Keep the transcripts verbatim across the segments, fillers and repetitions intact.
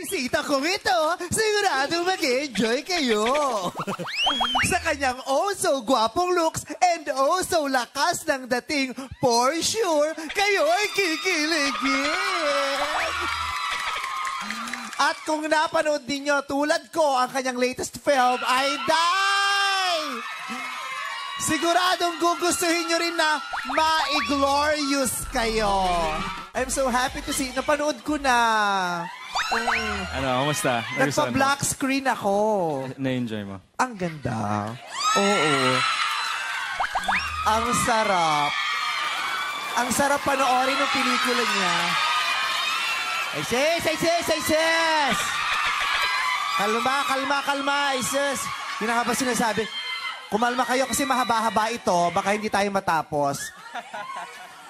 pagbisita ko rito, sigurado mag-enjoy kayo. Sa kanyang oh so gwapong looks and oh so lakas ng dating, for sure, kayo ay kikiligin. At kung napanood ninyo tulad ko ang kanyang latest film ay die! Siguradong gugustuhin nyo rin na ma-glorious kayo. I'm so happy to see. Napanood ko na. Um, ano, kamusta? Nagpa-black screen ako. Na-enjoy mo? Ang ganda. Oo. Ang sarap. Ang sarap panoorin ng pelikula niya. Isis! Isis! Isis! Kalma, kalma, kalma, Isis! Yun nga ba sinasabi? Kumalma kayo kasi mahaba-haba ito, baka hindi tayo matapos.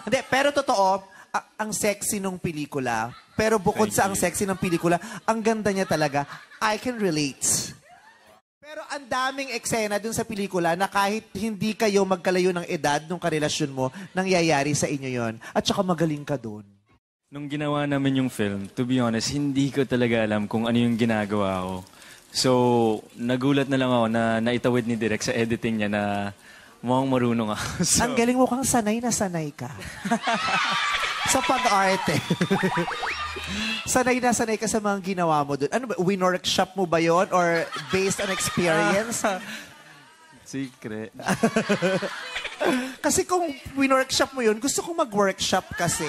Hindi, pero totoo, ang sexy ng pelikula. Pero bukod sa ang sexy ng pelikula, ang ganda niya talaga. I can relate. Pero ang daming eksena dun sa pelikula na kahit hindi kayo magkalayo ng edad nung karelasyon mo, nangyayari sa inyo yon. At saka magaling ka dun. Nung ginawa namin yung film, to be honest, hindi ko talaga alam kung ano yung ginagawa ko. So, nagulat na lang ako na naitawid ni Direk sa editing niya na mukhang marunong ako. So, ang galing mo kang sanay na sanay ka. Sa pag-arte. Sanay na sanay ka sa mga ginawa mo doon. Ano ba, winorkshop mo ba yon? Or based on experience? Secret. Kasi kung winorkshop mo yun, gusto kong mag-workshop kasi.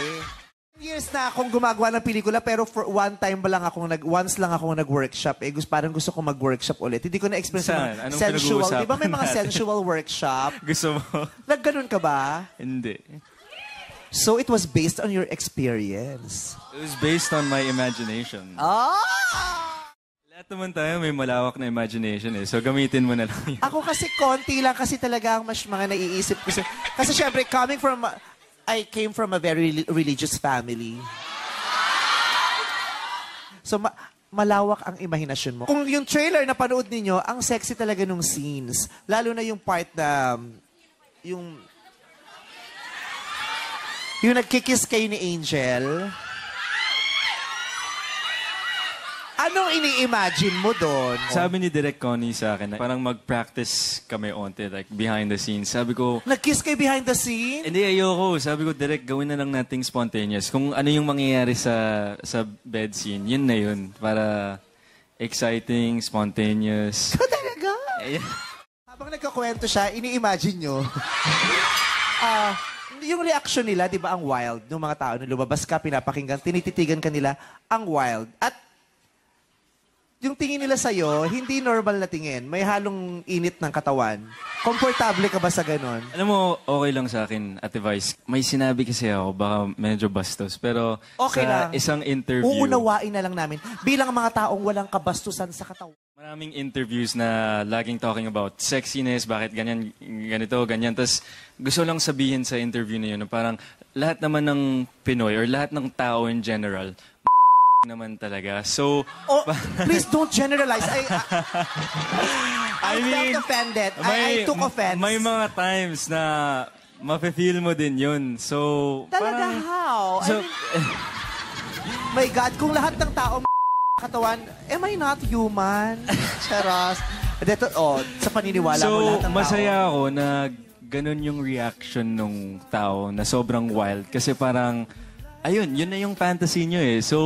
Years na akong gumagawa ng pelikula pero for one time ba lang akong nag once lang akong nag-workshop eh gusto parang gusto ko mag-workshop ulit. Hindi ko na-experience sa sensual, 'di ba? May mga sensual workshop. Gusto mo? Nagganon ka ba? Hindi. So it was based on your experience. It was based on my imagination. Ah! Lahat naman tayo may malawak na imagination eh. So gamitin mo na lang yun. Ako kasi konti lang kasi talaga ang mas mga naiisip ko. Kasi, kasi syempre coming from uh, I came from a very religious family. So, ma malawak ang imahinasyon mo. Kung yung trailer na panood ninyo, ang sexy talaga nung scenes. Lalo na yung part na, yung, yung nagkikiss kayo ni Angel. Anong ini-imagine mo doon? Sabi ni Direk Connie sa akin, parang mag-practice kami onte, like behind the scenes. Sabi ko... Nag-kiss kayo behind the scenes? Hindi, ayoko. Sabi ko, Direk, gawin na lang nating spontaneous. Kung ano yung mangyayari sa sa bed scene, yun na yun. Para exciting, spontaneous. Ikaw talaga? Ayan. Habang nagkakwento siya, ini-imagine nyo. Ah... uh, Yung reaction nila, di ba, ang wild. Nung mga tao, nung lumabas ka, pinapakinggan, tinititigan ka nila, ang wild. At yung tingin nila sa'yo, hindi normal na tingin. May halong init ng katawan. Komportable ka ba sa ganon? Alam mo, okay lang sa akin, Ate Vice. May sinabi kasi ako, baka medyo bastos. Pero okay sa lang. Isang interview... Uunawain na lang namin. Bilang mga taong walang kabastusan sa katawan. Maraming interviews na laging talking about sexiness, bakit ganyan, ganito, ganyan. Tapos gusto lang sabihin sa interview na yun, parang lahat naman ng Pinoy or lahat ng tao in general... naman talaga. So... Oh, please don't generalize. I, I, I, I mean, felt offended. May, I, I took offense. May mga times na mapifeel mo din yun. So... Talaga parang, how? So, I mean, my God, kung lahat ng tao katawan, am I not human? Charas. Oh, sa paniniwala so, mo lahat ng tao. So, masaya ako na ganun yung reaction ng tao na sobrang wild. Kasi parang... Ayun, yun na yung fantasy nyo eh. So,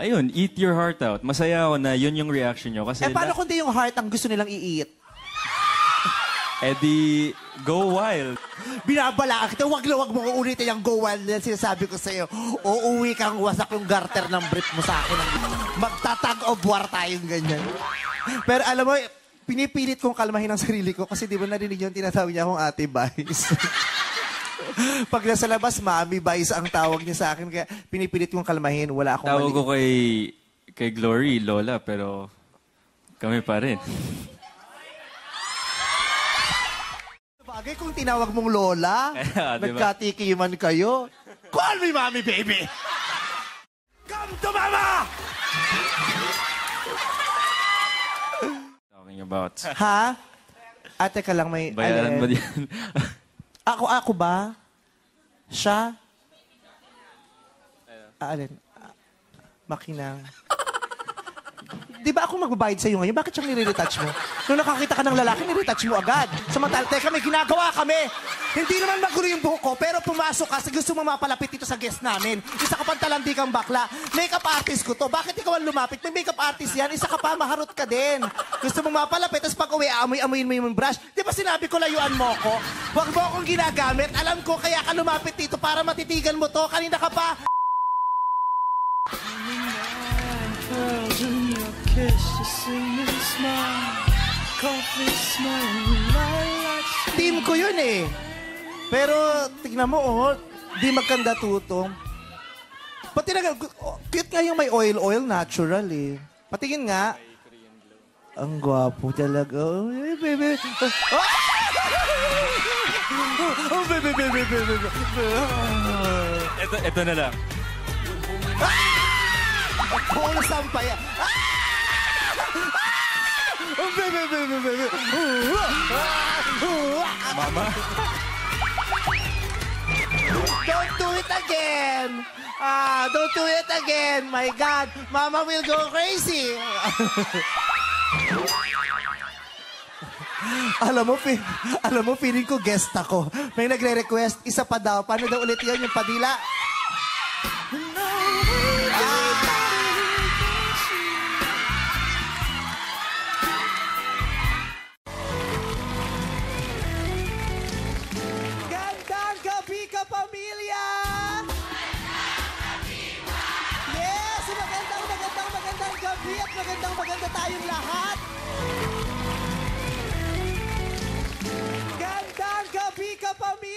ayun, eat your heart out. Masaya ako na yun yung reaction nyo. Kasi eh, paano kung di yung heart ang gusto nilang i-eat? Eh di, go wild. Binabala kita, wag na wag mo kung ulitin yung go wild na sinasabi ko sa'yo. Uuwi kang wasak yung garter ng brief mo sa akin. Magtatag of war tayong ganyan. Pero alam mo, pinipilit kong kalmahin ang sarili ko kasi di ba narinig yung tinatawag niya akong Ate Vice. Pag nasa labas, Mami Vice ang tawag niya sa akin. Kaya pinipilit kong kalmahin. Wala akong tawag mali. Ko kay, kay Glory, Lola, pero kami pa rin. Bagay kung tinawag mong Lola, nagkatikiman kayo. Call me, Mami Baby! Come to Mama! Talking about... Ha? Ate ka lang may... Bayaran ba diyan? Ako, ako ba? Siya? Alin? Makinang. Di ba ako magbabayad sa'yo ngayon? Bakit siyang nire-retouch mo? Nung nakakita ka ng lalaki, nire-retouch mo agad. Samantala, teka, may ginagawa kami. Hindi naman magulo yung buhok ko, pero pumasok ka sa gusto mo mapalapit dito sa guest namin. Isa ka pang talantikang bakla. Makeup artist ko to. Bakit ikaw ang lumapit? May makeup artist yan. Isa ka pa, maharot ka din. Gusto mo mapalapit, tapos pag uwi, amoy-amoyin mo yung brush. Di ba sinabi ko, layuan mo ko? Huwag mo akong ginagamit. Alam ko, kaya ka lumapit dito para matitigan mo to. Kanina ka pa. Team ko yun eh. Pero tignan mo, oh, di magkanda tutong. Pati na, oh, cute nga yung may oil-oil natural eh. Patingin nga. Ang gwapo talaga. Oh, baby. Oh! Oh, baby, baby, baby, baby. Oh. Ito, ito na lang. Ah! Buong sampay. Ah! Ah! Oh, baby, baby, baby. Mama. Don't do it again. Ah, don't do it again. My God. Mama will go crazy. Alam mo, alam mo, feeling ko guest ako. May nagre-request, isa pa daw. Paano daw ulit yun, yung padila? Maganda tayong lahat! Gandang gabi, kapamilya!